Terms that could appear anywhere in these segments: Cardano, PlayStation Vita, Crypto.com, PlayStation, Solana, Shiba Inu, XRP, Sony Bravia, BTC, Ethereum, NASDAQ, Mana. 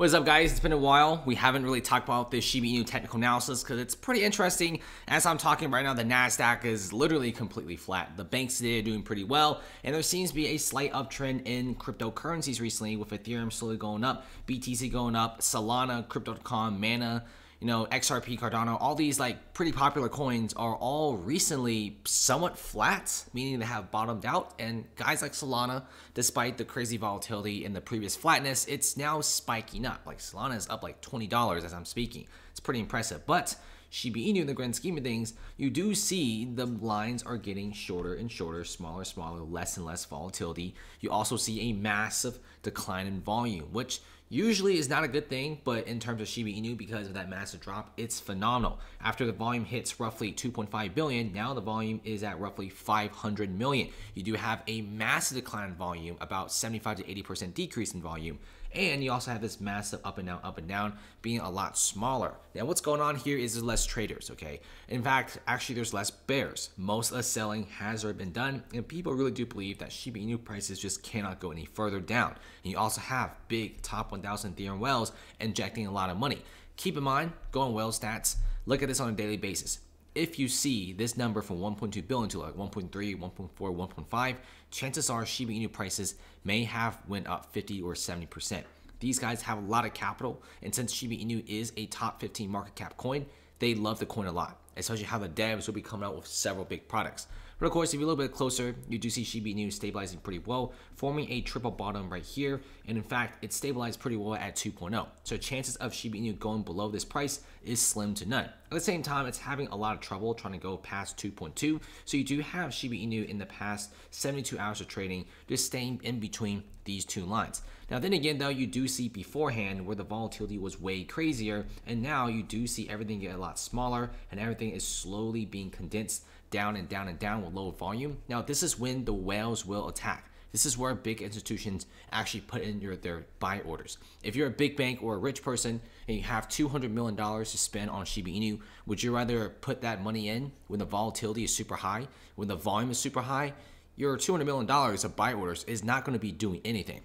What is up, guys? It's been a while. We haven't really talked about this Shiba Inu technical analysis because it's pretty interesting. As I'm talking right now, the NASDAQ is literally completely flat. The banks today are doing pretty well, and there seems to be a slight uptrend in cryptocurrencies recently, with Ethereum slowly going up, BTC going up, Solana, Crypto.com, Mana, XRP, Cardano, all these pretty popular coins are all recently somewhat flat, meaning they have bottomed out. And guys like Solana, despite the crazy volatility and the previous flatness, it's now spiking up. Like Solana is up like $20 as I'm speaking. It's pretty impressive. But Shiba Inu, in the grand scheme of things, you do see the lines are getting shorter and shorter, smaller, smaller, less and less volatility. You also see a massive decline in volume, which usually is not a good thing, but in terms of Shiba Inu, because of that massive drop, it's phenomenal. After the volume hits roughly 2.5 billion, now the volume is at roughly 500 million. You do have a massive decline in volume, about 75 to 80% decrease in volume. And you also have this massive up and down being a lot smaller. Now what's going on here is there's less traders, okay? In fact, actually there's less bears. Most of the selling has already been done, and people really do believe that Shiba Inu prices just cannot go any further down. And you also have big top 1,000 Ethereum whales injecting a lot of money. Keep in mind, go on whale stats, look at this on a daily basis. If you see this number from 1.2 billion to like 1.3, 1.4, 1.5, chances are Shiba Inu prices may have went up 50 or 70%. These guys have a lot of capital, and since Shiba Inu is a top 15 market cap coin, they love the coin a lot, especially how the devs will be coming out with several big products. But of course, if you're a little bit closer, you do see Shiba Inu stabilizing pretty well, forming a triple bottom right here. And in fact, it stabilized pretty well at 2.0. So chances of Shiba Inu going below this price is slim to none. At the same time, it's having a lot of trouble trying to go past 2.2. So you do have Shiba Inu in the past 72 hours of trading, just staying in between these two lines. Now, then again, though, you do see beforehand where the volatility was way crazier. And now you do see everything get a lot smaller, and everything is slowly being condensed down and down and down with low volume. Now, this is when the whales will attack. This is where big institutions actually put in their buy orders. If you're a big bank or a rich person and you have $200 million to spend on Shiba Inu, would you rather put that money in when the volatility is super high, when the volume is super high? Your $200 million of buy orders is not going to be doing anything.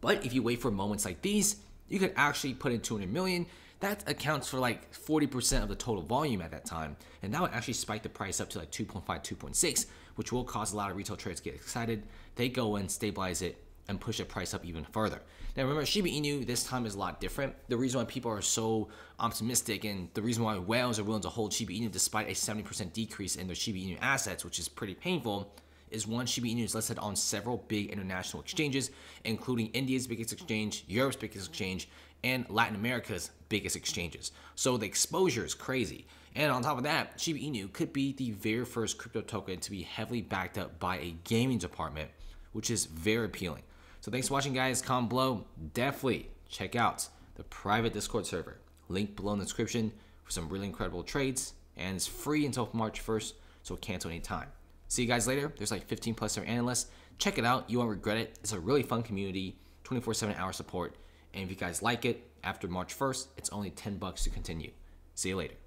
But if you wait for moments like these, you could actually put in $200 million. That accounts for like 40% of the total volume at that time. And that would actually spike the price up to like 2.5, 2.6, which will cause a lot of retail traders to get excited. They go in, stabilize it, and push the price up even further. Now remember, Shiba Inu this time is a lot different. The reason why people are so optimistic, and the reason why whales are willing to hold Shiba Inu despite a 70% decrease in their Shiba Inu assets, which is pretty painful, is one, Shiba Inu is listed on several big international exchanges, including India's biggest exchange, Europe's biggest exchange, and Latin America's biggest exchanges. So the exposure is crazy. And on top of that, Shiba Inu could be the very first crypto token to be heavily backed up by a gaming department, which is very appealing. So thanks for watching, guys. Comment below. Definitely check out the private Discord server. Link below in the description for some really incredible trades. And it's free until March 1st, so cancel any time. See you guys later. There's like 15 plus analysts. Check it out. You won't regret it. It's a really fun community, 24/7 hour support. And if you guys like it, after March 1st, it's only $10 to continue. See you later.